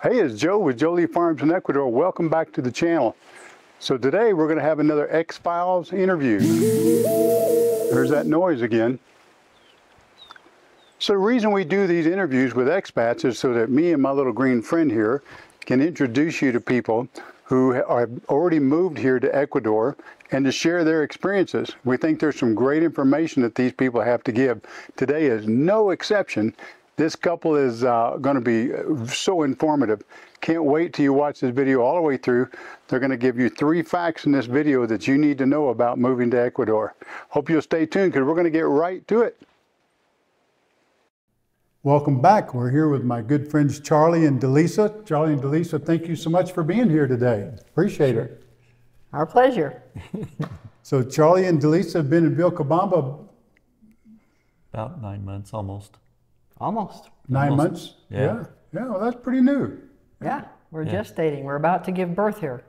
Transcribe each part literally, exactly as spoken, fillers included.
Hey, it's Joe with JoLi Farms in Ecuador. Welcome back to the channel. So today we're going to have another X-Files interview. There's that noise again. So the reason we do these interviews with expats is so that me and my little green friend here can introduce you to people who have already moved here to Ecuador and to share their experiences. We think there's some great information that these people have to give. Today is no exception. This couple is uh, going to be so informative. Can't wait till you watch this video all the way through. They're going to give you three facts in this video that you need to know about moving to Ecuador. Hope you'll stay tuned because we're going to get right to it. Welcome back. We're here with my good friends Charlie and Delisa. Charlie and Delisa, thank you so much for being here today. Appreciate it. Our pleasure. So Charlie and Delisa have been in Vilcabamba about nine months almost. Almost. Nine Almost. months? Yeah. yeah. Yeah, well, that's pretty new. Yeah, we're yeah. gestating. We're about to give birth here.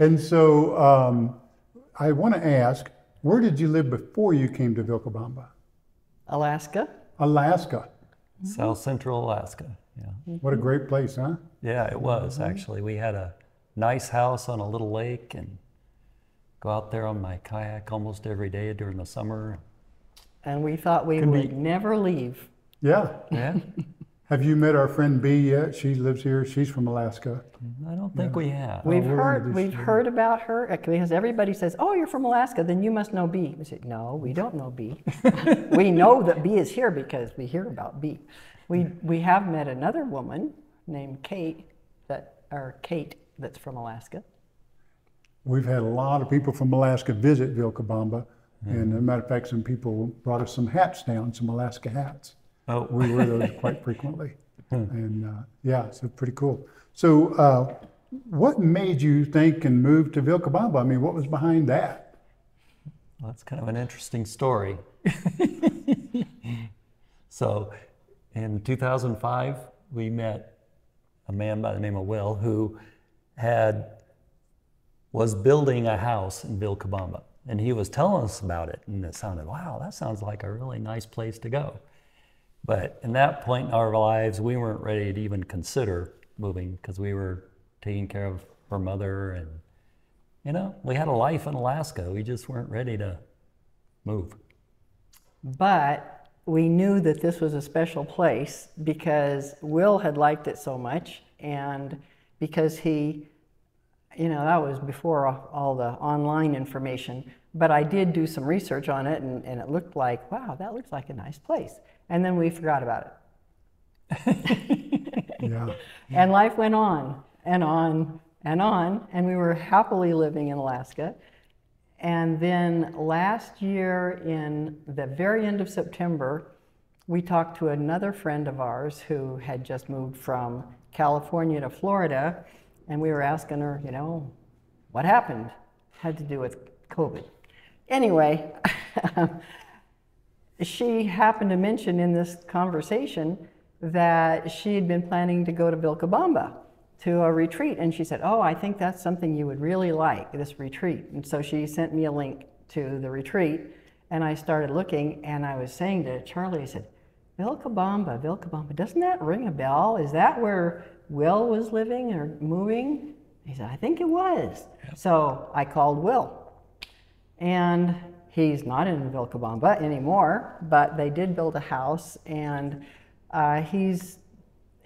And so um, I want to ask, where did you live before you came to Vilcabamba? Alaska. Alaska. Mm-hmm. South Central Alaska. Yeah. What a great place, huh? Yeah, it was, mm-hmm. actually. We had a nice house on a little lake and go out there on my kayak almost every day during the summer. And we thought we Could would be. never leave. Yeah. Yeah. Have you met our friend Bea yet? She lives here. She's from Alaska. I don't think yeah. we have. We've oh, heard we've story. heard about her because everybody says, "Oh, you're from Alaska, then you must know Bea." We said, "No, we don't know Bea. We know that Bea is here because we hear about Bea." We we have met another woman named Kate that or Kate that's from Alaska. We've had a lot of people from Alaska visit Vilcabamba. And as a matter of fact, some people brought us some hats down, some Alaska hats. Oh. We wear those quite frequently. And uh, yeah, so pretty cool. So uh, what made you think and move to Vilcabamba? I mean, what was behind that? Well, that's kind of an interesting story. So in two thousand five, we met a man by the name of Will who had, was building a house in Vilcabamba. And he was telling us about it, and it sounded, wow, that sounds like a really nice place to go. But at that point in our lives, we weren't ready to even consider moving because we were taking care of her mother, and you know, we had a life in Alaska. We just weren't ready to move. But we knew that this was a special place because Will had liked it so much, and because he you know, that was before all the online information, but I did do some research on it, and, and it looked like, wow, that looks like a nice place. And then we forgot about it. Yeah. And life went on and on and on, and we were happily living in Alaska. And then last year, in the very end of September, we talked to another friend of ours who had just moved from California to Florida. And we were asking her, you know, what happened? Had to do with COVID. Anyway, she happened to mention in this conversation that she had been planning to go to Vilcabamba to a retreat. And she said, oh, I think that's something you would really like, this retreat. And so she sent me a link to the retreat. And I started looking, and I was saying to Charlie, I said, Vilcabamba, Vilcabamba, doesn't that ring a bell? Is that where Will was living or moving? He said, I think it was. Yep. So I called Will, and he's not in Vilcabamba anymore, but they did build a house, and uh, he's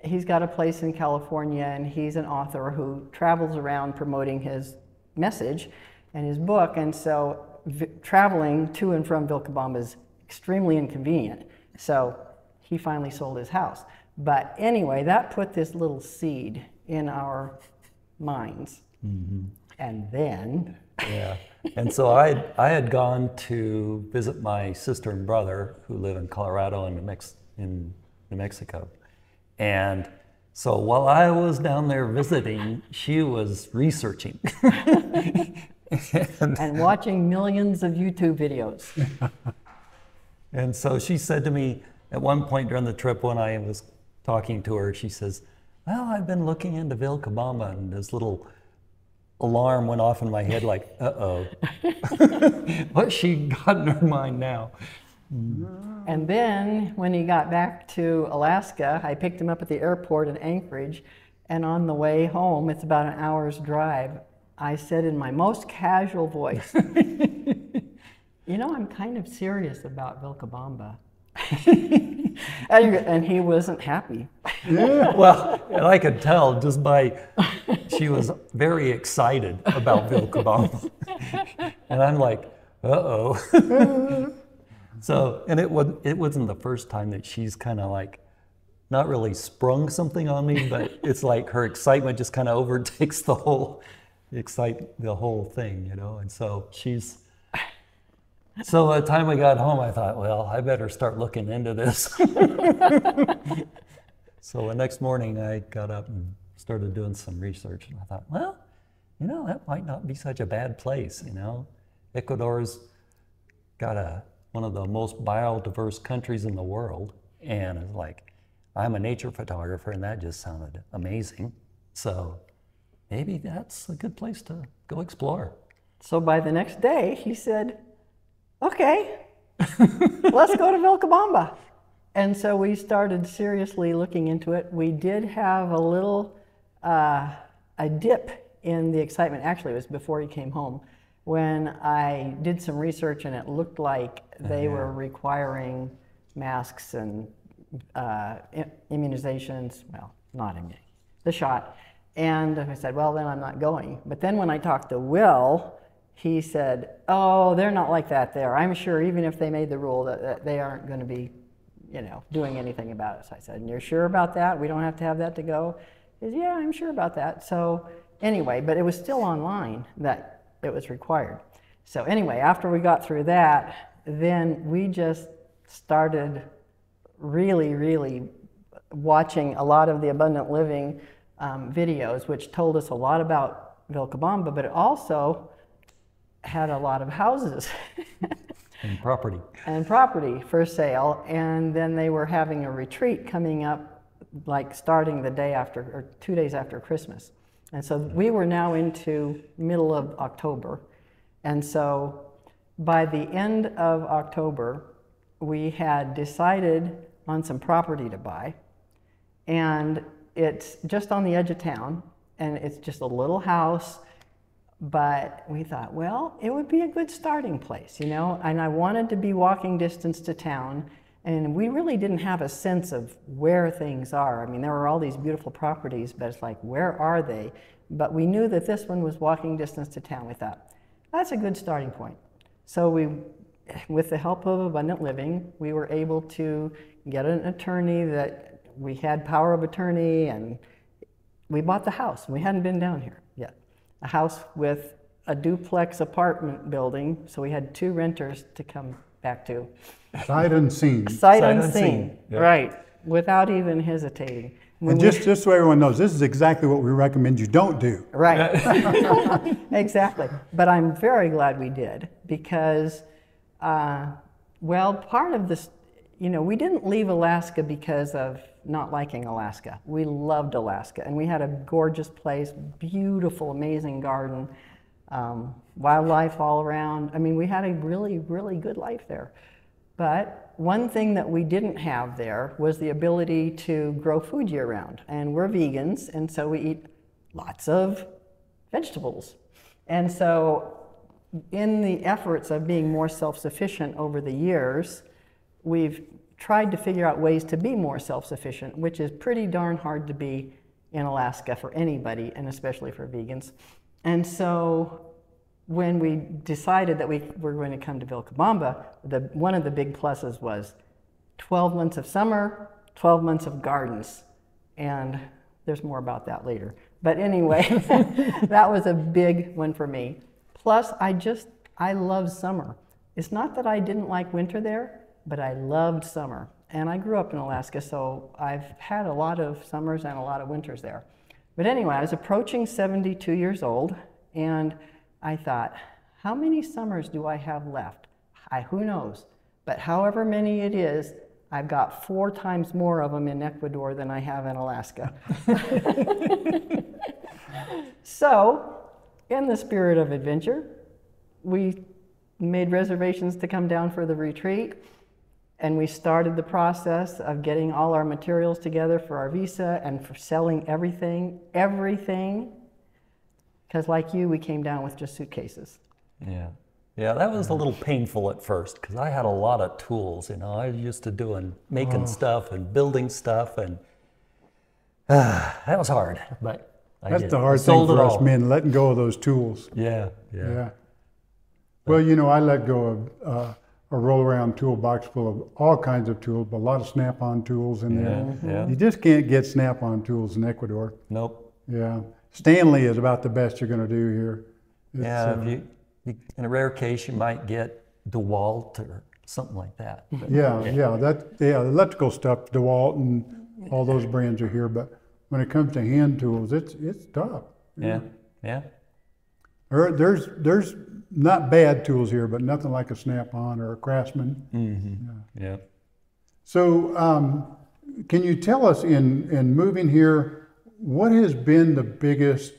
he's got a place in California, and he's an author who travels around promoting his message and his book. And so traveling to and from Vilcabamba is extremely inconvenient. So he finally sold his house. But anyway, that put this little seed in our minds. Mm-hmm. And then... Yeah. And so I, I had gone to visit my sister and brother who live in Colorado and New Mex in New Mexico. And so while I was down there visiting, she was researching. and, and watching millions of YouTube videos. And so she said to me at one point during the trip when I was talking to her, she says, well, I've been looking into Vilcabamba, and this little alarm went off in my head like, uh-oh. What's she got in her mind now? Mm. And then when he got back to Alaska, I picked him up at the airport in Anchorage, and on the way home, it's about an hour's drive, I said in my most casual voice, you know, I'm kind of serious about Vilcabamba. and, and he wasn't happy. Yeah. Well, and I could tell just by, she was very excited about Vilcabamba. And I'm like, uh-oh. So, and it, was, it wasn't the first time that she's kind of like, not really sprung something on me, but it's like her excitement just kind of overtakes the whole, excite the whole thing, you know? And so she's, so by the time we got home, I thought, well, I better start looking into this. So the next morning I got up and started doing some research, and I thought, well, you know, that might not be such a bad place, you know? Ecuador's got a, one of the most biodiverse countries in the world, and it's like, I'm a nature photographer, and that just sounded amazing. So maybe that's a good place to go explore. So by the next day, he said, okay, let's go to Vilcabamba. And so we started seriously looking into it. We did have a little, uh, a dip in the excitement. Actually, it was before he came home, when I did some research and it looked like they uh-huh. were requiring masks and uh, immunizations, well, not immunization, the shot. And I said, well, then I'm not going. But then when I talked to Will, he said, oh, they're not like that there. I'm sure even if they made the rule that, that they aren't going to be, you know, doing anything about it. So I said, and you're sure about that? We don't have to have that to go? He said, yeah, I'm sure about that. So anyway, but it was still online that it was required. So anyway, after we got through that, then we just started really, really watching a lot of the Abundant Living um, videos, which told us a lot about Vilcabamba, but it also had a lot of houses and property and property for sale. And then they were having a retreat coming up, like starting the day after or two days after Christmas. And so we were now into middle of October. And so by the end of October, we had decided on some property to buy, and it's just on the edge of town, and it's just a little house. But we thought, well, it would be a good starting place, you know, and I wanted to be walking distance to town, and we really didn't have a sense of where things are. I mean, there were all these beautiful properties, but it's like, where are they? But we knew that this one was walking distance to town. We thought, that's a good starting point. So we, with the help of Abundant Living, we were able to get an attorney that we had power of attorney, and we bought the house. We hadn't been down here yet. A house with a duplex apartment building, so we had two renters to come back to. Sight unseen. Sight, Sight unseen, unseen. Yep. Right, without even hesitating. When and just, we... just so everyone knows, this is exactly what we recommend you don't do. Right, exactly. But I'm very glad we did, because, uh, well, part of this, you know, we didn't leave Alaska because of not liking Alaska. We loved Alaska, and we had a gorgeous place, beautiful, amazing garden, um, wildlife all around. I mean, we had a really, really good life there. But one thing that we didn't have there was the ability to grow food year round. And we're vegans, and so we eat lots of vegetables. And so in the efforts of being more self-sufficient over the years, we've tried to figure out ways to be more self-sufficient, which is pretty darn hard to be in Alaska for anybody, and especially for vegans. And so when we decided that we were going to come to Vilcabamba, the, one of the big pluses was twelve months of summer, twelve months of gardens. And there's more about that later. But anyway, that was a big one for me. Plus, I just, I love summer. It's not that I didn't like winter there, but I loved summer. And I grew up in Alaska, so I've had a lot of summers and a lot of winters there. But anyway, I was approaching seventy-two years old, and I thought, how many summers do I have left? I, who knows? But however many it is, I've got four times more of them in Ecuador than I have in Alaska. So, in the spirit of adventure, we made reservations to come down for the retreat. And we started the process of getting all our materials together for our visa and for selling everything, everything. Because like you, we came down with just suitcases. Yeah. Yeah, that was a little painful at first because I had a lot of tools, you know. I used to doing, making oh. stuff and building stuff, and uh, that was hard. But I That's did. the hard I thing for us all. men, letting go of those tools. Yeah, yeah. yeah. Well, you know, I let go of uh, a roll-around toolbox full of all kinds of tools, but a lot of snap-on tools in there. Yeah, yeah. You just can't get snap-on tools in Ecuador. Nope. Yeah. Stanley is about the best you're going to do here. It's, yeah, if you... in a rare case, you might get DeWalt or something like that. But, yeah, yeah, yeah, that, yeah, the electrical stuff, DeWalt and all those brands are here, but when it comes to hand tools, it's it's tough. Yeah, know? yeah. There, there's there's not bad tools here, but nothing like a Snap-on or a Craftsman. Mm-hmm. Yeah. yeah. So, um, can you tell us in in moving here, what has been the biggest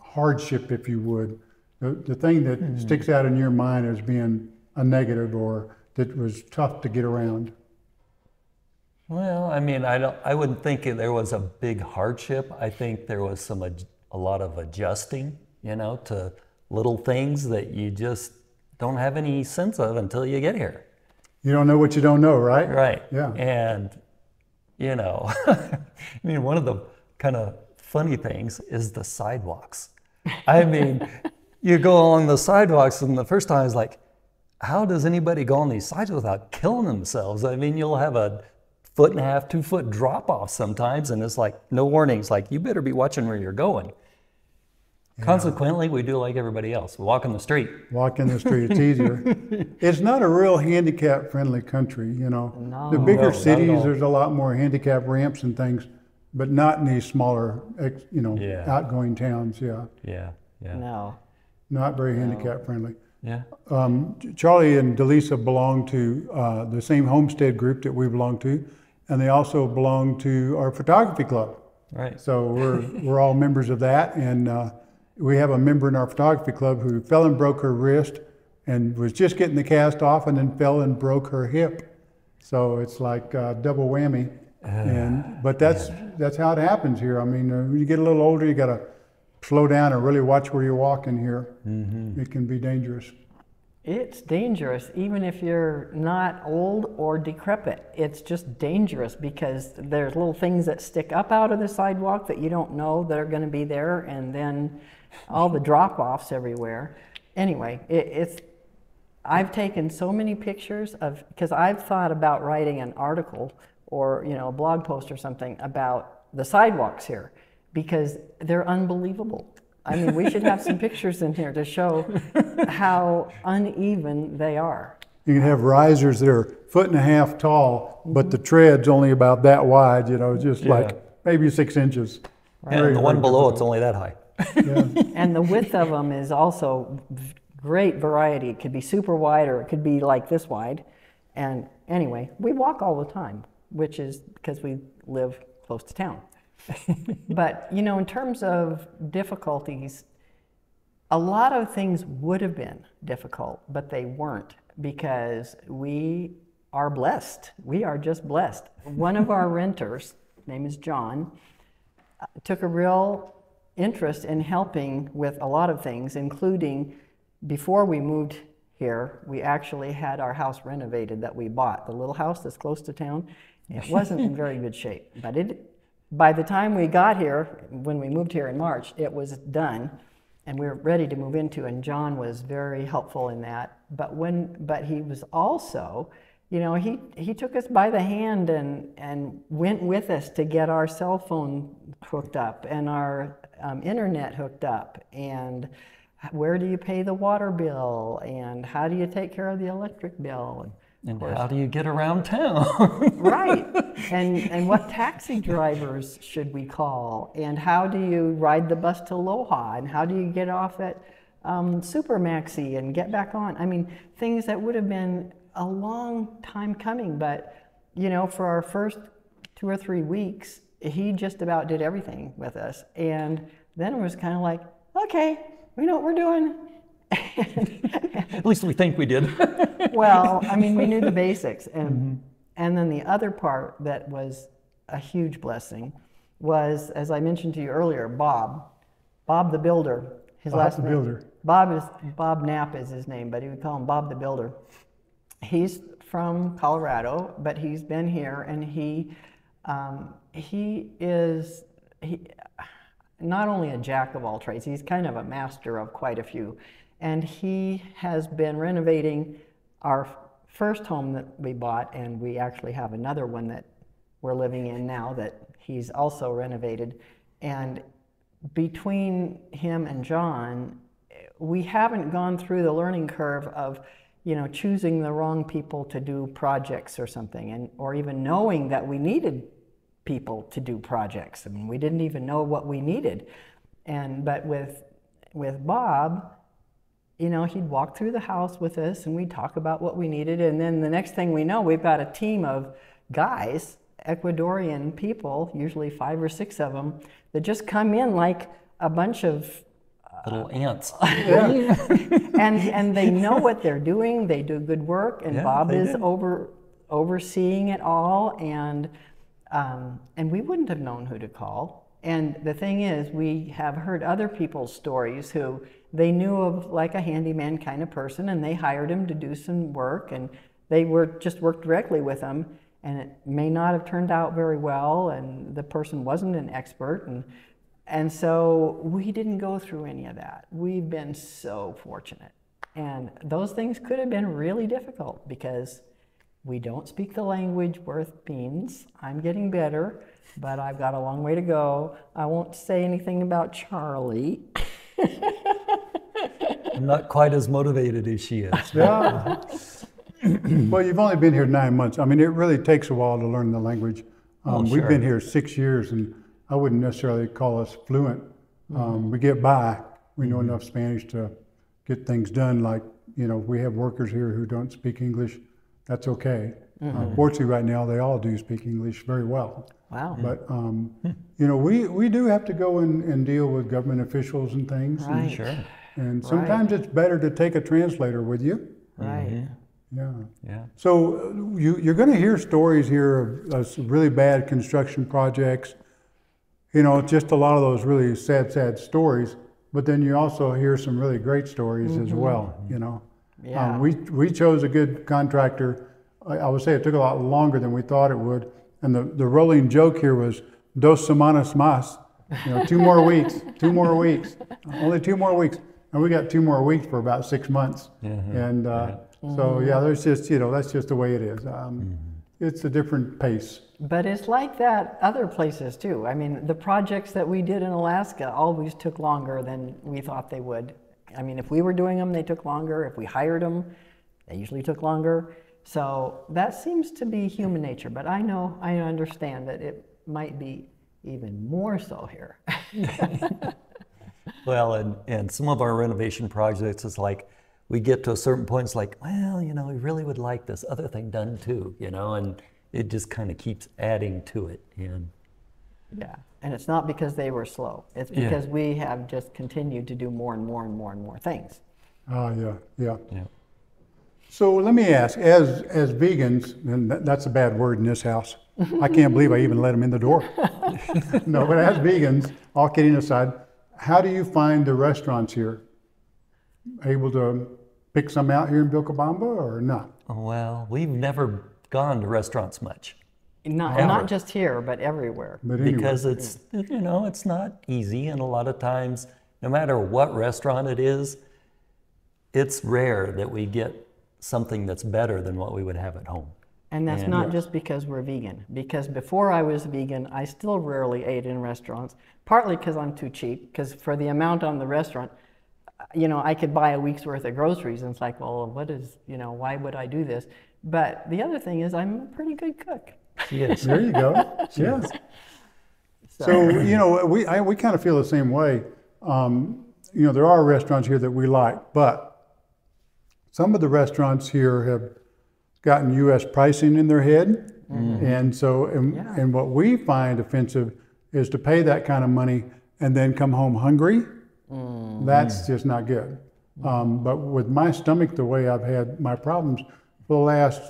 hardship, if you would? The, the thing that mm. sticks out in your mind as being a negative or that was tough to get around? Well, I mean, I don't, I wouldn't think there was a big hardship. I think there was some, a lot of adjusting, you know, to little things that you just don't have any sense of until you get here. You don't know what you don't know, right? Right. Yeah. And, you know, I mean, one of the kind of funny things is the sidewalks. I mean, you go along the sidewalks, and the first time I was like, how does anybody go on these sides without killing themselves? I mean, you'll have a foot and a half, two foot drop off sometimes, and it's like, no warnings, like, you better be watching where you're going. Yeah. Consequently, we do like everybody else. We walk in the street. Walk in the street, it's easier. It's not a real handicap friendly country, you know. No, the bigger no, cities, there's a lot more handicap ramps and things, but not in these smaller, you know, yeah. outgoing towns, yeah. Yeah, yeah. No. Not very handicap friendly. Yeah. Um, Charlie and Delisa belong to uh, the same homestead group that we belong to, and they also belong to our photography club. Right. So we're we're all members of that, and uh, we have a member in our photography club who fell and broke her wrist, and was just getting the cast off, and then fell and broke her hip. So it's like uh, double whammy. Uh, and but that's yeah. that's how it happens here. I mean, uh, when you get a little older, you gotta slow down and really watch where you're walking here. Mm-hmm. It can be dangerous. It's dangerous, even if you're not old or decrepit. It's just dangerous because there's little things that stick up out of the sidewalk that you don't know that are going to be there, and then all the drop-offs everywhere. Anyway, it, it's, I've taken so many pictures of, because I've thought about writing an article or, you know, a blog post or something about the sidewalks here, because they're unbelievable. I mean, we should have some pictures in here to show how uneven they are. You can have risers that are foot and a half tall, but the tread's only about that wide, you know, just yeah. like maybe six inches. Right. And the one below, it's only that high. Yeah. And the width of them is also great variety. It could be super wide or it could be like this wide. And anyway, we walk all the time, which is because we live close to town. But, you know, in terms of difficulties, a lot of things would have been difficult, but they weren't, because we are blessed. We are just blessed. One of our renters, his name is John, took a real interest in helping with a lot of things, including before we moved here, we actually had our house renovated that we bought, the little house that's close to town. It wasn't in very good shape, but it... by the time we got here, when we moved here in March, it was done and we were ready to move into, and John was very helpful in that. But when, but he was also, you know, he, he took us by the hand and, and went with us to get our cell phone hooked up and our um, internet hooked up, and where do you pay the water bill, and how do you take care of the electric bill? And, And how do you get around town? Right. And and what taxi drivers should we call? And how do you ride the bus to Loja? And how do you get off at um, Supermaxi and get back on? I mean, things that would have been a long time coming. But, you know, for our first two or three weeks, he just about did everything with us. And then it was kind of like, okay, we know what we're doing. At least we think we did. Well, I mean, we knew the basics, and mm-hmm. And then the other part that was a huge blessing was, as I mentioned to you earlier, Bob, Bob the Builder. His Bob last the name, Builder. Bob is Bob Knapp is his name, but he would call him Bob the Builder. He's from Colorado, but he's been here, and he um, he is he not only a jack of all trades, he's kind of a master of quite a few, and he has been renovating our first home that we bought, and we actually have another one that we're living in now that he's also renovated. And between him and John, we haven't gone through the learning curve of, you know, choosing the wrong people to do projects or something, and or even knowing that we needed people to do projects. I mean, we didn't even know what we needed. And but with with Bob, you know, he'd walk through the house with us and we'd talk about what we needed. And then the next thing we know, we've got a team of guys, Ecuadorian people, usually five or six of them, that just come in like a bunch of uh, little ants. and and they know what they're doing. They do good work, and yeah, Bob is did. over overseeing it all. And um, and we wouldn't have known who to call. And the thing is, we have heard other people's stories who they knew of, like a handyman kind of person, and they hired him to do some work, and they were just worked directly with him. And it may not have turned out very well, and the person wasn't an expert, and and so we didn't go through any of that. We've been so fortunate, and those things could have been really difficult because we don't speak the language worth beans. I'm getting better, but I've got a long way to go. I won't say anything about Charlie. I'm not quite as motivated as she is. Yeah. Well, you've only been here nine months. I mean, it really takes a while to learn the language. Um, oh, sure. We've been here six years, and I wouldn't necessarily call us fluent. Um, mm-hmm. We get by. We know mm-hmm. enough Spanish to get things done. Like, you know, we have workers here who don't speak English. That's okay. Mm-hmm. uh, fortunately, right now, they all do speak English very well. Wow. But, um, you know, we, we do have to go and, and deal with government officials and things. Right. And, sure. And sometimes right. it's better to take a translator with you. Right. Mm-hmm. Yeah. Yeah. So you, you're going to hear stories here of, of really bad construction projects, you know, just a lot of those really sad, sad stories. But then you also hear some really great stories mm-hmm. as well, you know. Yeah. Um, we, we chose a good contractor. I, I would say it took a lot longer than we thought it would. And the, the rolling joke here was, dos semanas más, you know, two more weeks, two more weeks, only two more weeks. And we got two more weeks for about six months. Mm-hmm. And, uh, yeah. So yeah, there's just, you know, that's just the way it is. Um, mm-hmm. It's a different pace. But it's like that other places too. I mean, the projects that we did in Alaska always took longer than we thought they would. I mean, if we were doing them, they took longer. If we hired them, they usually took longer. So that seems to be human nature, but I know, I understand that it might be even more so here. Well, and, and some of our renovation projects is like, we get to a certain point, it's like, well, you know, we really would like this other thing done too, you know, and it just kind of keeps adding to it. And yeah, and it's not because they were slow. It's because yeah. we have just continued to do more and more and more and more things. Oh, uh, yeah, yeah, yeah. So let me ask, as as vegans, and that's a bad word in this house. I can't believe I even let them in the door. No, but as vegans, all kidding aside, how do you find the restaurants here? Able to pick some out here in Vilcabamba or not? Well, we've never gone to restaurants much. Not, not just here, but everywhere. But anyway. Because it's, you know, it's not easy, and a lot of times, no matter what restaurant it is, it's rare that we get something that's better than what we would have at home. And that's and not yes. just because we're vegan, because before I was vegan, I still rarely ate in restaurants, partly because I'm too cheap, because for the amount on the restaurant, you know, I could buy a week's worth of groceries, and it's like, well, what is, you know, why would I do this? But the other thing is, I'm a pretty good cook. Yes, there you go. She yeah. is. So, so, you know, we I, we kind of feel the same way. Um, you know, there are restaurants here that we like, but some of the restaurants here have gotten U S pricing in their head. Mm-hmm. And so, and, yeah. and what we find offensive is to pay that kind of money and then come home hungry. Mm. That's just not good. Um, but with my stomach the way I've had my problems for the last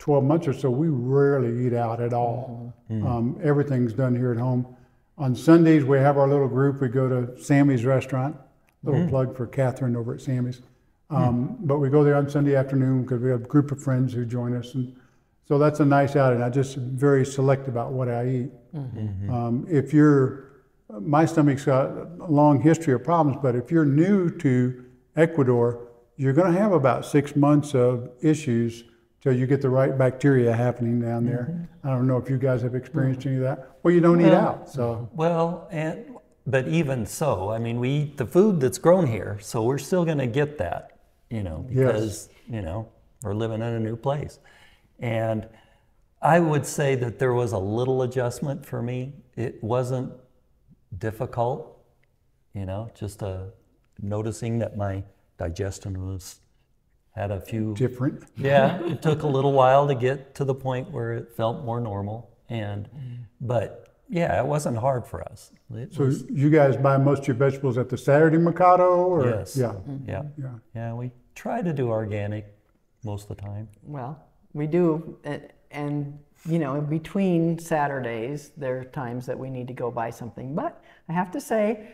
twelve months or so, we rarely eat out at all. Mm-hmm. Um, everything's done here at home. On Sundays, we have our little group. We go to Sammy's restaurant, little mm-hmm. plug for Catherine over at Sammy's. Um, mm-hmm. But we go there on Sunday afternoon because we have a group of friends who join us. And so that's a nice outing. I just very select about what I eat. Mm-hmm. Um, if you're, my stomach's got a long history of problems, but if you're new to Ecuador, you're gonna have about six months of issues till you get the right bacteria happening down there. Mm-hmm. I don't know if you guys have experienced mm-hmm. any of that. Well, you don't well, eat out, so. Well, and but even so, I mean, we eat the food that's grown here, so we're still gonna get that, you know, because, yes. you know, we're living in a new place. And I would say that there was a little adjustment for me. It wasn't difficult, you know, just uh, noticing that my digestion was, had a few... Different. Yeah, it took a little while to get to the point where it felt more normal. And, but yeah, it wasn't hard for us. It so was, you guys buy most of your vegetables at the Saturday Mercado? Or? Yes. Yeah. Mm-hmm. yeah. Yeah. Yeah, we try to do organic most of the time. Well, we do. And, you know, in between Saturdays, there are times that we need to go buy something. But I have to say,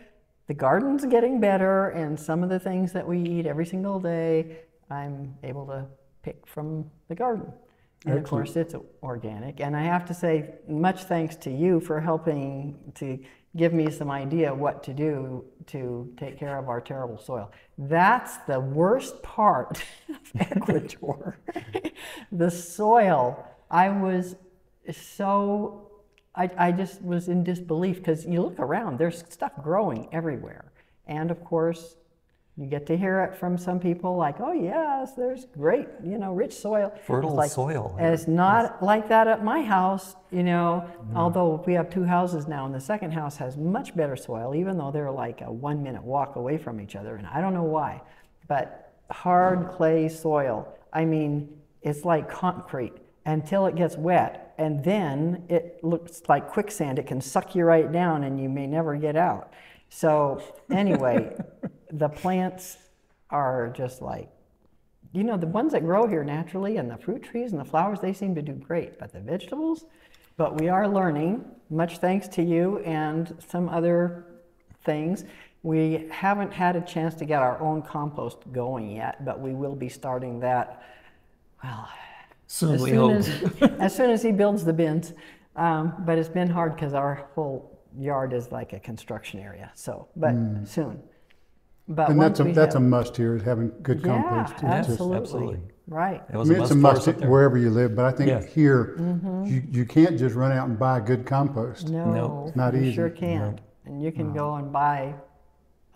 the garden's getting better, and some of the things that we eat every single day, I'm able to pick from the garden. And Excellent. Of course, it's organic. And I have to say, much thanks to you for helping to give me some idea what to do to take care of our terrible soil. That's the worst part of Ecuador. The soil. I was so, I, I just was in disbelief because you look around, there's stuff growing everywhere. And of course, you get to hear it from some people like, oh yes, there's great, you know, rich soil. Fertile like, soil. And it's not yes. like that at my house, you know, mm. although we have two houses now and the second house has much better soil, even though they're like a one minute walk away from each other. And I don't know why, but hard clay soil, I mean, it's like concrete until it gets wet. And then it looks like quicksand. It can suck you right down and you may never get out. So anyway, the plants are just like, you know, the ones that grow here naturally and the fruit trees and the flowers, they seem to do great, but the vegetables, but we are learning, much thanks to you and some other things. We haven't had a chance to get our own compost going yet, but we will be starting that, well, soon as, we soon hope. As, as soon as he builds the bins. Um, but it's been hard because our whole yard is like a construction area, so, but mm. soon. But and that's a that's have, a must here is having good yeah, compost. It's absolutely, just, absolutely. Right. It was I mean, a it's a must wherever you live, but I think yes. here mm-hmm. you, you can't just run out and buy good compost. No, no. It's not you easy. Sure can't. No. And you can no. go and buy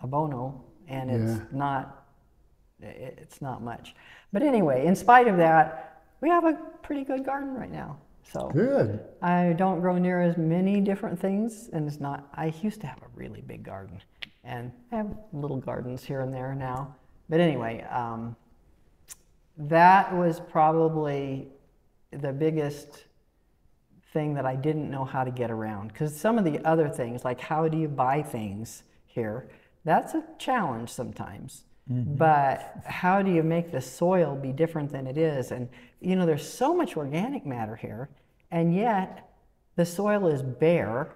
abono, and it's yeah. not it's not much. But anyway, in spite of that, we have a pretty good garden right now. So good. I don't grow near as many different things, and it's not. I used to have a really big garden. And I have little gardens here and there now. But anyway, um, that was probably the biggest thing that I didn't know how to get around. Because some of the other things, like how do you buy things here, that's a challenge sometimes. Mm-hmm. But how do you make the soil be different than it is? And, you know, there's so much organic matter here, and yet the soil is bare.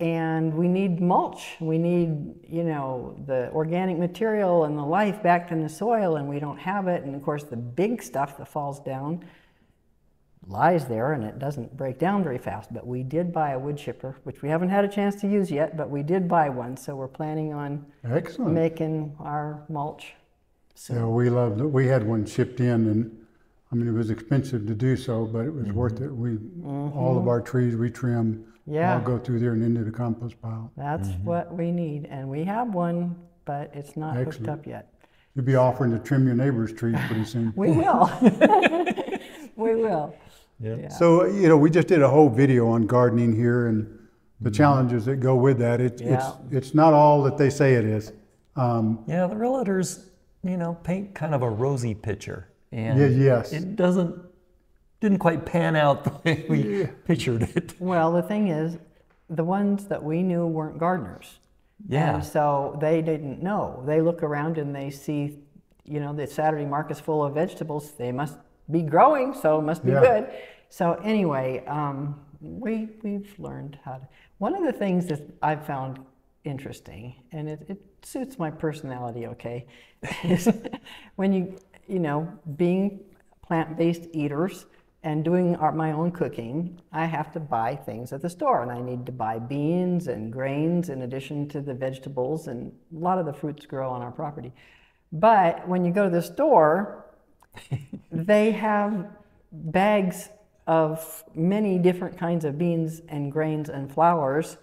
And we need mulch, we need, you know, the organic material and the life back in the soil, and we don't have it. And of course, the big stuff that falls down lies there and it doesn't break down very fast. But we did buy a wood chipper, which we haven't had a chance to use yet, but we did buy one. So we're planning on Excellent. Making our mulch. So yeah, we loved it. We had one shipped in, and I mean, it was expensive to do so, but it was mm-hmm. worth it. We, mm-hmm. all of our trees we trim. Yeah. I'll go through there and into the compost pile. That's mm-hmm. what we need. And we have one, but it's not Excellent. Hooked up yet. You'll be offering to trim your neighbor's trees pretty soon. We will. We will. Yeah. Yeah. So, you know, we just did a whole video on gardening here and the mm-hmm. challenges that go with that. It, yeah. It's it's not all that they say it is. Um, yeah, the realtors, you know, paint kind of a rosy picture. And yeah, yes. it doesn't... didn't quite pan out the way we yeah. pictured it. Well, the thing is, the ones that we knew weren't gardeners. Yeah. And so they didn't know. They look around and they see, you know, the Saturday market's full of vegetables. They must be growing, so it must be yeah. good. So anyway, um, we, we've learned how to. One of the things that I've found interesting, and it, it suits my personality okay, is when you, you know, being plant-based eaters and doing our, my own cooking, I have to buy things at the store, and I need to buy beans and grains in addition to the vegetables, and a lot of the fruits grow on our property. But when you go to the store, they have bags of many different kinds of beans and grains and flours,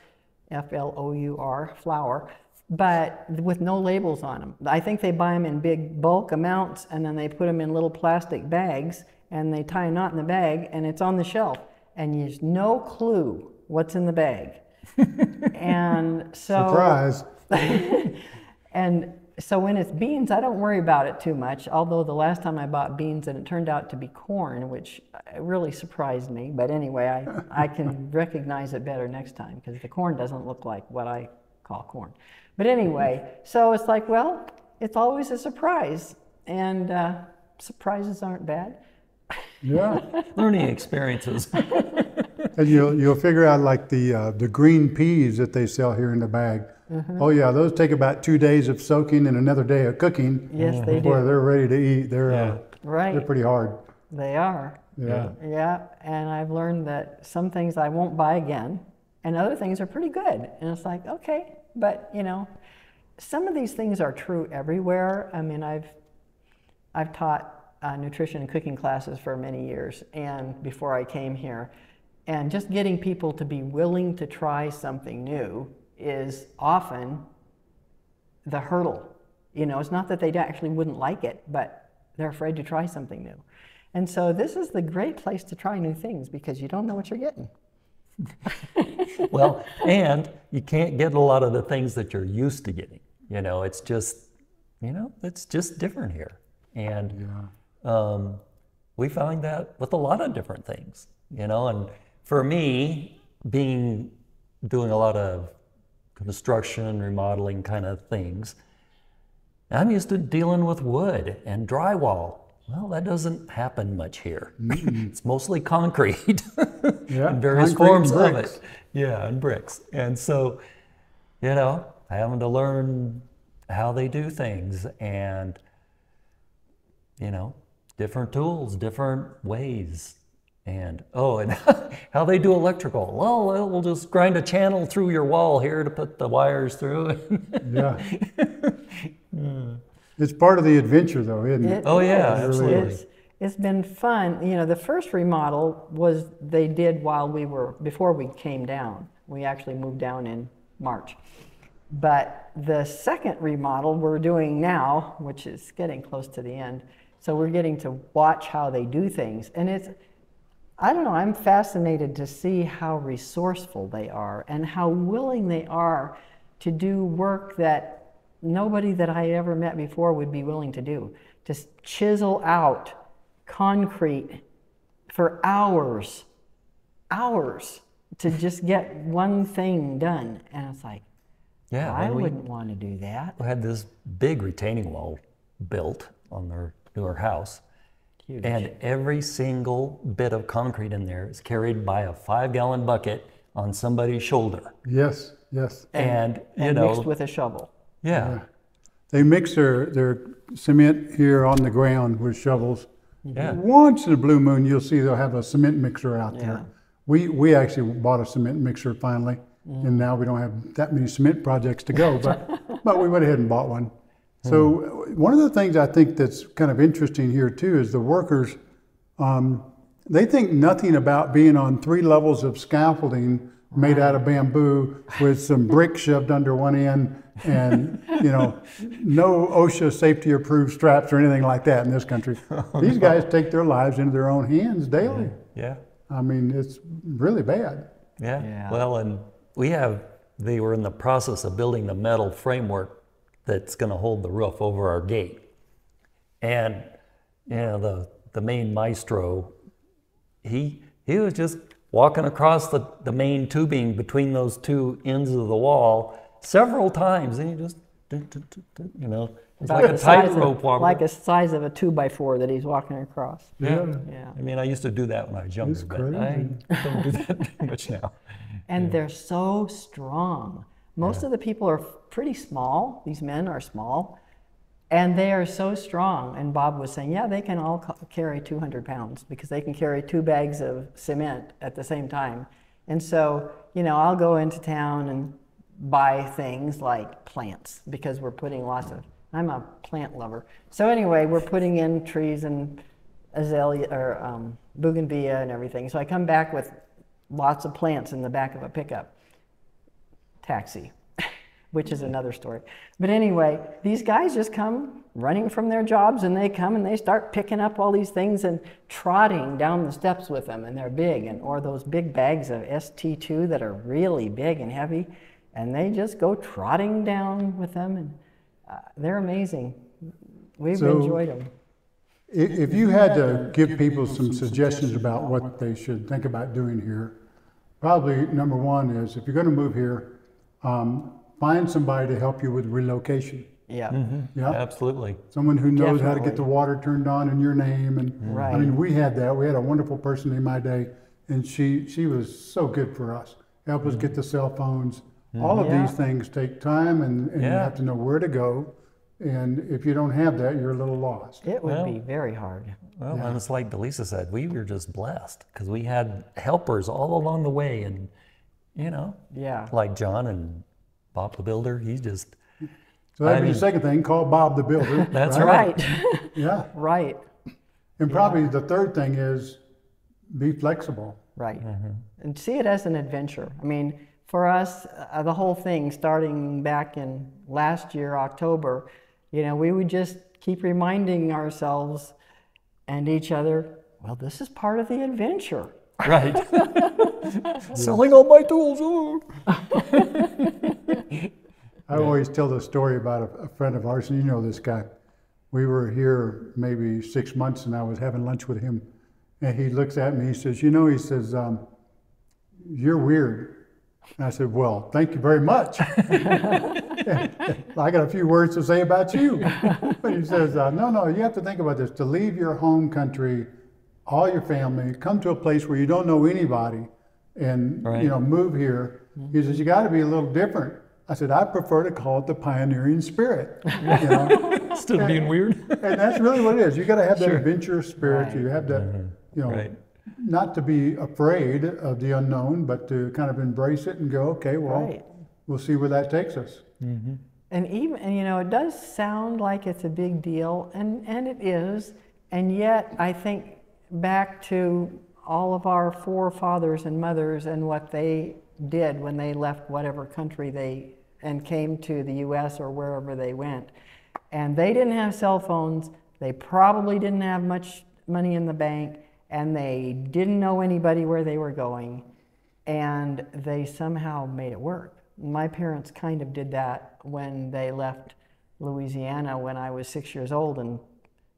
F L O U R, flour, but with no labels on them. I think they buy them in big bulk amounts, and then they put them in little plastic bags, and they tie a knot in the bag, and it's on the shelf, and there's no clue what's in the bag. And so... Surprise! And so when it's beans, I don't worry about it too much, although the last time I bought beans, and it turned out to be corn, which really surprised me. But anyway, I, I can recognize it better next time, because the corn doesn't look like what I call corn. But anyway, so it's like, well, it's always a surprise, and uh, surprises aren't bad. Yeah, learning experiences. And you'll, you'll figure out, like, the uh, the green peas that they sell here in the bag. Mm-hmm. Oh yeah, those take about two days of soaking and another day of cooking. Yes, mm-hmm. they do. Boy, they're ready to eat. They're yeah. uh, right. They're pretty hard. They are. Yeah. Yeah, and I've learned that some things I won't buy again, and other things are pretty good. And it's like, okay, but you know, some of these things are true everywhere. I mean, I've I've taught. Uh, nutrition and cooking classes for many years, and before I came here, and just getting people to be willing to try something new is often the hurdle. You know, it's not that they actually wouldn't like it, but they're afraid to try something new. And so this is the great place to try new things, because you don't know what you're getting. Well, and you can't get a lot of the things that you're used to getting. You know, it's just, you know, it's just different here. And yeah. Um, we find that with a lot of different things, you know, and for me, being, doing a lot of construction, remodeling kind of things, I'm used to dealing with wood and drywall. Well, that doesn't happen much here. Mm-hmm. It's mostly concrete yeah. in various concrete forms of it. Yeah, and bricks. And so, you know, having to learn how they do things, and, you know, different tools, different ways. And, oh, and how they do electrical. Well, we'll just grind a channel through your wall here to put the wires through. Yeah. It's part of the adventure, though, isn't it? It oh, yeah, is. Absolutely. It's, it's been fun. You know, the first remodel was they did while we were, before we came down. We actually moved down in March. But the second remodel we're doing now, which is getting close to the end, so we're getting to watch how they do things. And it's, I don't know, I'm fascinated to see how resourceful they are and how willing they are to do work that nobody that I ever met before would be willing to do. To chisel out concrete for hours, hours, to just get one thing done. And it's like, yeah, I wouldn't we, want to do that. We had this big retaining wall built on their newer house. Huge. And every single bit of concrete in there is carried by a five-gallon bucket on somebody's shoulder. Yes, yes. And, and you and know, mixed with a shovel. Yeah. yeah. They mix their, their cement here on the ground with shovels. Yeah. Once in a blue moon, you'll see they'll have a cement mixer out yeah. there. We, we actually bought a cement mixer finally. Mm. And now we don't have that many cement projects to go, but, but we went ahead and bought one. So mm. one of the things I think that's kind of interesting here too is the workers, um, they think nothing about being on three levels of scaffolding made right. out of bamboo with some brick shoved under one end and, you know, no OSHA safety approved straps or anything like that in this country. Oh, These no. guys take their lives into their own hands daily. Yeah. yeah. I mean, it's really bad. Yeah. yeah. Well, and we have, they were in the process of building the metal framework that's going to hold the roof over our gate. And, you know, the, the main maestro, he, he was just walking across the, the main tubing between those two ends of the wall several times. And he just dun, dun, dun, dun, you know, it's like a tightrope walk. Like the size of a two by four that he's walking across. Yeah. yeah. yeah. I mean, I used to do that when I was younger, it's but crazy. I don't do that much now. And yeah. they're so strong. Most yeah. of the people are pretty small. These men are small. And they are so strong. And Bob was saying, yeah, they can all carry two hundred pounds because they can carry two bags of cement at the same time. And so, you know, I'll go into town and buy things like plants because we're putting lots of, I'm a plant lover. So anyway, we're putting in trees and azalea or um, bougainvillea and everything. So I come back with lots of plants in the back of a pickup taxi, which is another story. But anyway, these guys just come running from their jobs and they come and they start picking up all these things and trotting down the steps with them, and they're big, and or those big bags of S T two that are really big and heavy, and they just go trotting down with them, and uh, they're amazing. We've so enjoyed them. If you had to give people some suggestions about what they should think about doing here, probably number one is if you're going to move here, um, find somebody to help you with relocation. Yeah, mm-hmm. yeah, absolutely. Someone who knows Definitely. how to get the water turned on in your name, and right. I mean, we had that. We had a wonderful person in my day, and she she was so good for us. Help mm-hmm. us get the cell phones. Mm-hmm. All of yeah. these things take time, and, and yeah. you have to know where to go. And if you don't have that, you're a little lost. It would well, be very hard. Well, yeah. and it's like Delisa said, we were just blessed because we had helpers all along the way, and you know, yeah, like John and Bob the Builder. He's just so that'd I be mean, the second thing. Call Bob the Builder. That's right. right. yeah. Right. And probably yeah. the third thing is be flexible. Right. Mm-hmm. And see it as an adventure. I mean, for us, uh, the whole thing starting back in last year, October, you know, we would just keep reminding ourselves and each other, well, this is part of the adventure. Right. Selling all my tools. I always tell the story about a, a friend of ours, and you know this guy. We were here maybe six months, and I was having lunch with him, and he looks at me, he says, you know, he says, um, you're weird. And I said, well, thank you very much. I got a few words to say about you. But he says, uh, no, no, you have to think about this. To leave your home country, all your family, come to a place where you don't know anybody, and right. you know, move here. He says, you got to be a little different. I said, I prefer to call it the pioneering spirit. You know? Instead of being weird. And that's really what it is. You got to have that sure. adventurous spirit. Right. You have that, mm-hmm. you know, right. not to be afraid of the unknown, but to kind of embrace it and go, okay, well, right. we'll see where that takes us. Mm-hmm. And even, and, you know, it does sound like it's a big deal, and, and it is, and yet I think back to all of our forefathers and mothers and what they did when they left whatever country they, and came to the U S or wherever they went. And they didn't have cell phones, they probably didn't have much money in the bank, and they didn't know anybody where they were going, and they somehow made it work. My parents kind of did that when they left Louisiana when I was six years old and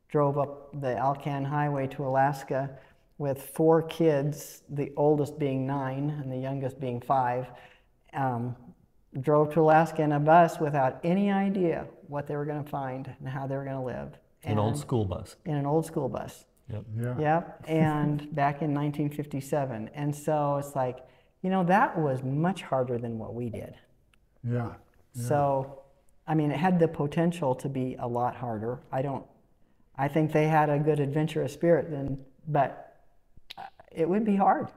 drove up the Alcan Highway to Alaska with four kids, the oldest being nine and the youngest being five. Um, drove to Alaska in a bus without any idea what they were gonna find and how they were gonna live. An and, old school bus. In an old school bus. Yep. Yeah. Yep. And back in nineteen fifty-seven. And so it's like, you know, that was much harder than what we did. Yeah. yeah. So, I mean, it had the potential to be a lot harder. I don't, I think they had a good adventurous spirit then, but it would be hard.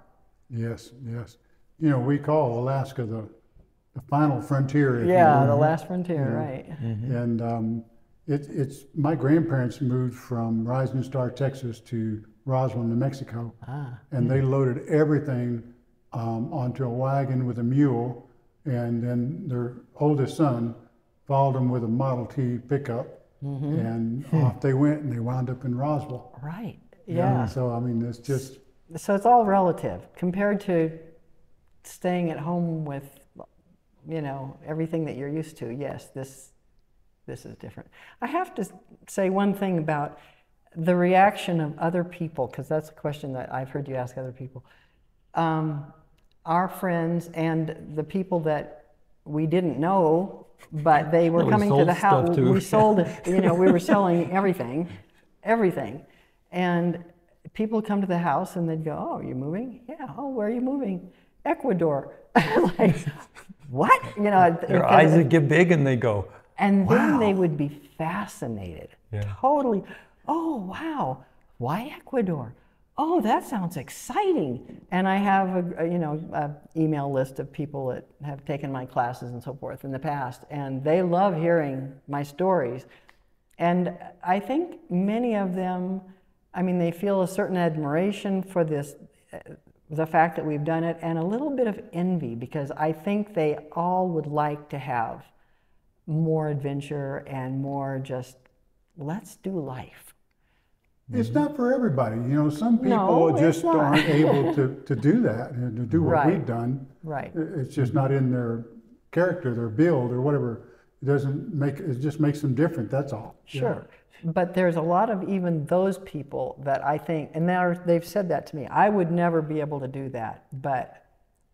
Yes. Yes. You know, we call Alaska the, the final frontier. Yeah. The last frontier. Yeah. Right. Mm-hmm. And, um, It, it's my grandparents moved from Rising Star, Texas to Roswell, New Mexico, ah, and yeah. they loaded everything um, onto a wagon with a mule, and then their oldest son followed them with a Model T pickup, mm-hmm. and off they went, and they wound up in Roswell. Right. Yeah. And so I mean, it's just so it's all relative compared to staying at home with, you know, everything that you're used to. Yes, this. This is different. I have to say one thing about the reaction of other people, because that's a question that I've heard you ask other people. Um, our friends and the people that we didn't know, but they were no, coming we to the house. We sold, you know, we were selling everything, everything. And people come to the house and they'd go, oh, are you moving? Yeah, oh, where are you moving? Ecuador. Like, what? You know, their eyes would get big and they go, and wow. Then they would be fascinated, yeah. Totally. Oh, wow, why Ecuador? Oh, that sounds exciting. And I have a, you know, a email list of people that have taken my classes and so forth in the past, and they love hearing my stories. And I think many of them, I mean, they feel a certain admiration for this, the fact that we've done it, and a little bit of envy, because I think they all would like to have more adventure and more just, let's do life. It's not for everybody, you know. Some people no, just aren't able to, to do that and to do what right. we've done. Right. It's just not in their character, their build, or whatever. It doesn't make it just makes them different. That's all. Sure, yeah. But there's a lot of even those people that I think, and now they've said that to me. I would never be able to do that, but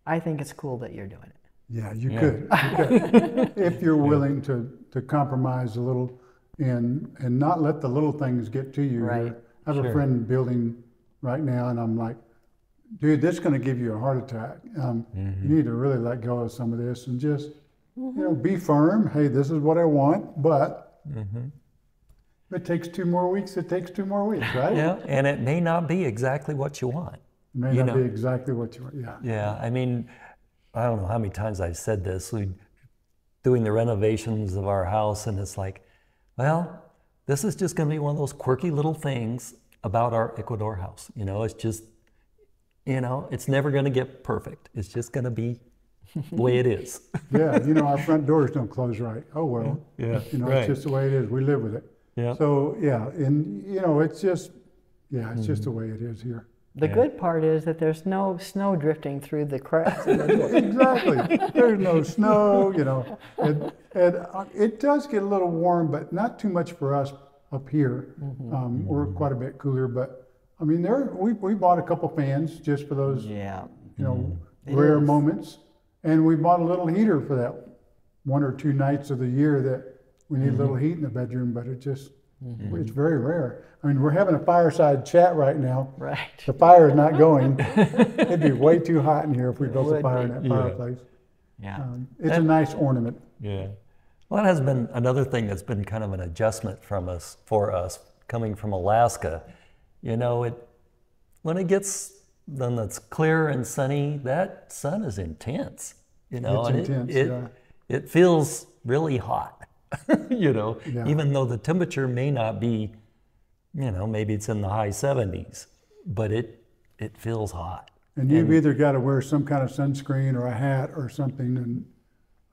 I think it's cool that you're doing it. Yeah, you yeah. could, you could. If you're willing to to compromise a little. And, and not let the little things get to you. Right. I have sure. a friend building right now, and I'm like, dude, this is going to give you a heart attack. Um, mm-hmm. You need to really let go of some of this and just, mm-hmm. you know, be firm. Hey, this is what I want, but mm-hmm. if it takes two more weeks, it takes two more weeks, right? Yeah, and it may not be exactly what you want. It may you not know? be exactly what you want, yeah. Yeah, I mean, I don't know how many times I've said this. We're doing the renovations of our house, and it's like, well, this is just going to be one of those quirky little things about our Ecuador house. You know, it's just, you know, it's never going to get perfect. It's just going to be the way it is. Yeah, you know, our front doors don't close right. Oh, well, yeah, you know, right. It's just the way it is. We live with it. Yeah. So, yeah, and, you know, it's just, yeah, it's mm-hmm. just the way it is here. The yeah. good part is that there's no snow drifting through the cracks. Exactly. There's no snow, you know. And, and it does get a little warm, but not too much for us up here. Mm-hmm. Um, we're quite a bit cooler, but I mean, there we we bought a couple fans just for those, yeah. you know, mm-hmm. rare is. moments, and we bought a little heater for that one or two nights of the year that we need mm-hmm. a little heat in the bedroom, but it just. Mm-hmm. It's very rare. I mean, we're having a fireside chat right now. Right. The fire is not going. It'd be way too hot in here if we it built a fire be. in that yeah. fireplace. Yeah. Um, it's that, a nice ornament. Yeah. Well, that has been another thing that's been kind of an adjustment from us, for us, coming from Alaska. You know, it when it gets then it's clear and sunny. That sun is intense. You know, it's intense. It, it, yeah. it feels really hot. You know, yeah. even though the temperature may not be, you know, maybe it's in the high seventies, but it it feels hot. And you've and, either got to wear some kind of sunscreen or a hat or something. And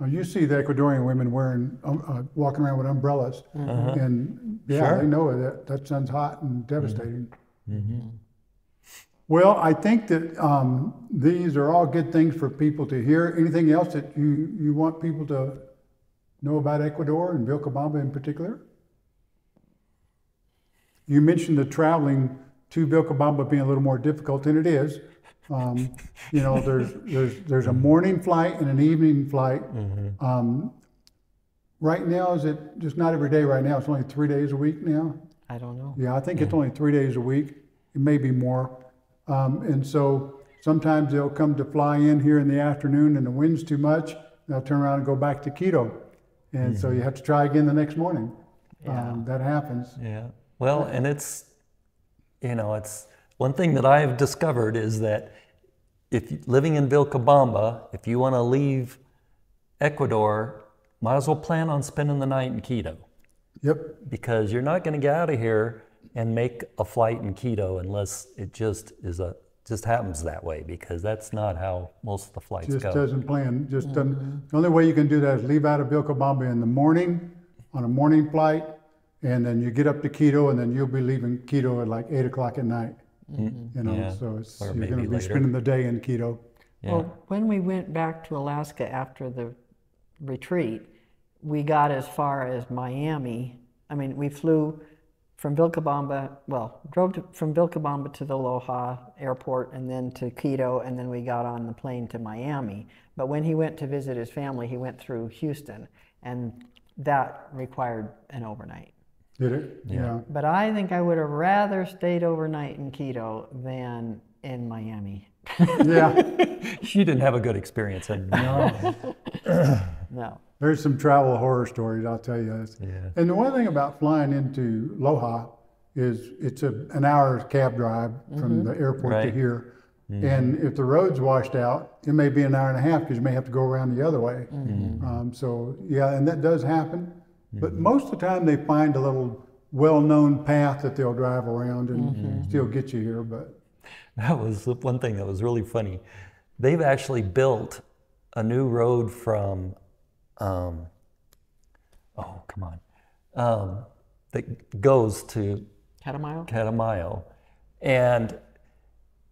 uh, you see the Ecuadorian women wearing, um, uh, walking around with umbrellas, uh-huh. and yeah, sure. they know that that sun's hot and devastating. Mm-hmm. Well, I think that um, these are all good things for people to hear. Anything else that you you want people to know about Ecuador and Vilcabamba in particular? You mentioned the traveling to Vilcabamba being a little more difficult, and it is. Um, you know, there's there's there's a morning flight and an evening flight. Mm-hmm. um, right now, is it just not every day? Right now, it's only three days a week now. I don't know. Yeah, I think yeah. it's only three days a week. It may be more. Um, and so sometimes they'll come to fly in here in the afternoon, and the wind's too much. They'll turn around and go back to Quito. And yeah. so you have to try again the next morning. Yeah. Um, that happens. Yeah. Well, and it's, you know, it's one thing that I've discovered is that if living in Vilcabamba, if you want to leave Ecuador, might as well plan on spending the night in Quito. Yep. Because you're not going to get out of here and make a flight in Quito unless it just is a just happens that way, because that's not how most of the flights just go. Just doesn't plan. Just doesn't, mm-hmm. The only way you can do that is leave out of Vilcabamba in the morning, on a morning flight, and then you get up to Quito, and then you'll be leaving Quito at like eight o'clock at night. Mm-hmm. You know, yeah. so it's, you're going to be later. spending the day in Quito. Yeah. Well, when we went back to Alaska after the retreat, we got as far as Miami. I mean, we flew from Vilcabamba, well, drove to, from Vilcabamba to the Loja airport and then to Quito, and then we got on the plane to Miami. But when he went to visit his family, he went through Houston, and that required an overnight. Did it? Yeah. yeah. But I think I would have rather stayed overnight in Quito than in Miami. Yeah. She didn't have a good experience. No. No. There's some travel horror stories, I'll tell you this. Yeah. And the one thing about flying into Loja is it's a, an hour cab drive from mm-hmm. the airport right. to here. Mm-hmm. And if the road's washed out, it may be an hour and a half because you may have to go around the other way. Mm-hmm. um, so, yeah, and that does happen. But mm-hmm. most of the time they find a little well-known path that they'll drive around and mm-hmm. still get you here. But that was one thing that was really funny. They've actually built a new road from, um, oh, come on, um, that goes to Catamayo. Catamayo. And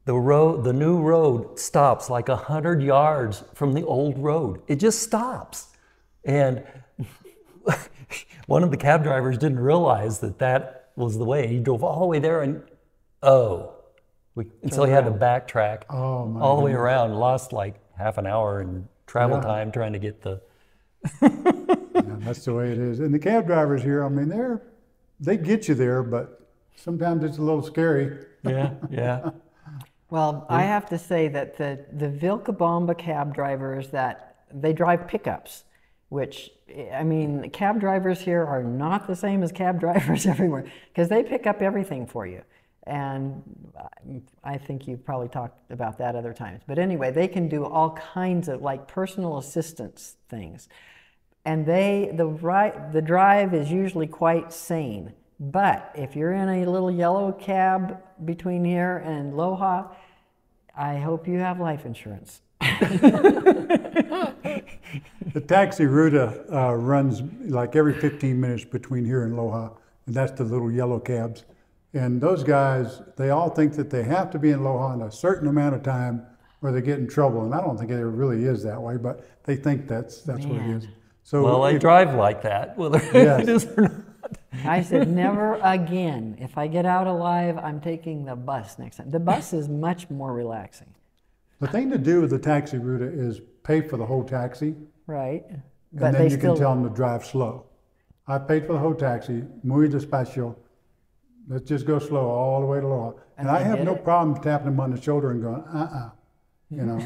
the road, the new road stops like a hundred yards from the old road. It just stops. And one of the cab drivers didn't realize that that was the way. He drove all the way there and, oh. We, and so he had to backtrack oh, my all the way goodness. around, lost like half an hour in travel yeah. time trying to get the... Yeah, that's the way it is. And the cab drivers here, I mean, they're, they get you there, but sometimes it's a little scary. Yeah, yeah. Well, yeah. I have to say that the, the Vilcabamba cab drivers, that they drive pickups. Which, I mean, cab drivers here are not the same as cab drivers everywhere, because they pick up everything for you. And I think you've probably talked about that other times. But anyway, they can do all kinds of like personal assistance things. And they, the, right, the drive is usually quite sane. But if you're in a little yellow cab between here and Loja, I hope you have life insurance. The Taxi Ruta uh, runs like every fifteen minutes between here and Loja, and that's the little yellow cabs. And those guys, they all think that they have to be in Loja in a certain amount of time or they get in trouble. And I don't think it really is that way, but they think that's that's Man. what it is. So well, they if, drive like that, whether yes. it is or not. I said, never again. If I get out alive, I'm taking the bus next time. The bus is much more relaxing. The thing to do with the Taxi Ruta is pay for the whole taxi. Right. And but then you can tell them to drive slow. I paid for the whole taxi, muy despacio. Let's just go slow all the way to Loja. And, and I have no it? problem tapping them on the shoulder and going, uh-uh, you know.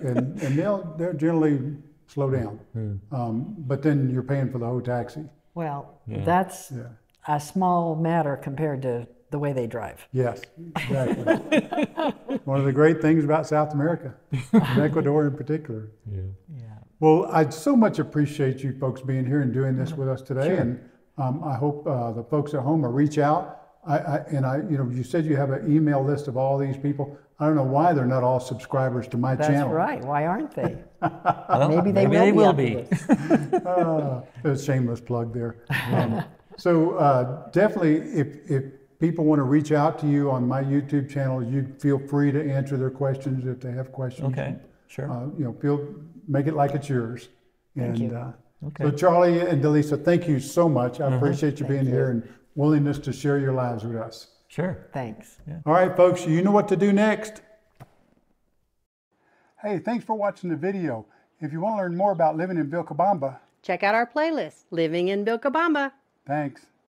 and and they'll, they'll generally slow down. Mm-hmm. um, but then you're paying for the whole taxi. Well, yeah. that's yeah. a small matter compared to the way they drive. Yes, exactly. One of the great things about South America, Ecuador in particular. Yeah. Yeah. Well, I so much appreciate you folks being here and doing this with us today. Sure. And um, I hope uh, the folks at home will reach out. I, I, and I, you know, you said you have an email list of all these people. I don't know why they're not all subscribers to my That's channel. That's right. Why aren't they? Well, maybe they maybe will they be. Will be. uh, a shameless plug there. Um, so uh, definitely, if if people want to reach out to you on my YouTube channel, you feel free to answer their questions if they have questions. Okay, sure. Uh, you know, feel make it like it's yours. Thank and, you. Uh, okay. So Charlie and Delisa, thank you so much. I uh-huh. appreciate you thank being you. here and willingness to share your lives with us. Sure. Thanks. Yeah. All right, folks, you know what to do next. Hey, thanks for watching the video. If you want to learn more about living in Vilcabamba, check out our playlist, Living in Vilcabamba. Thanks.